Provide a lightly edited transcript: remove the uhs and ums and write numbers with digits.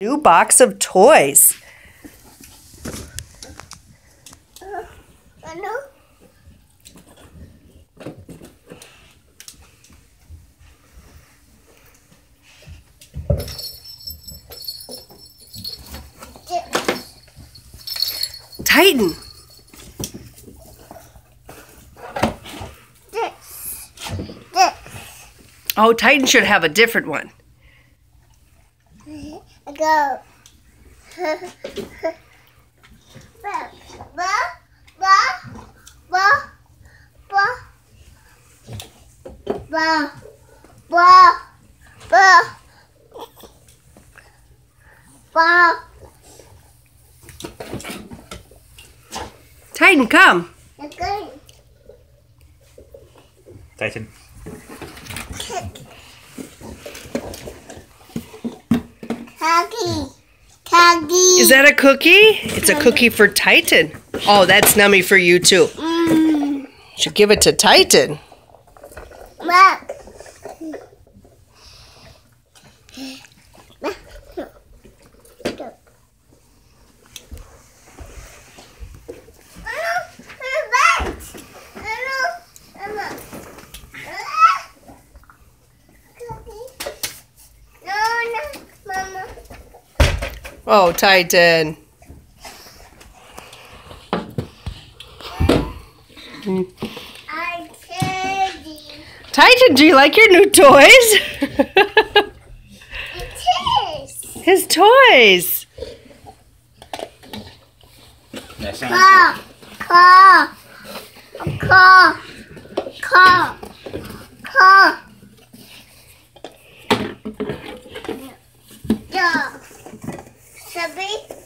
New box of toys. Titan. Oh, Titan should have a different one. Go. Titan, come. Titan. Cookie. Cookie. Is that a cookie? It's a cookie for Titan. Oh, that's nummy for you too. Mm. You should give it to Titan. Oh, Titan. I'm Teddy. Titan, do you like your new toys? His toys. Call. Yeah. Should we?